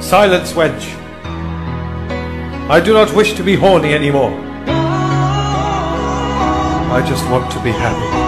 Silence, wench. I do not wish to be horny anymore. I just want to be happy.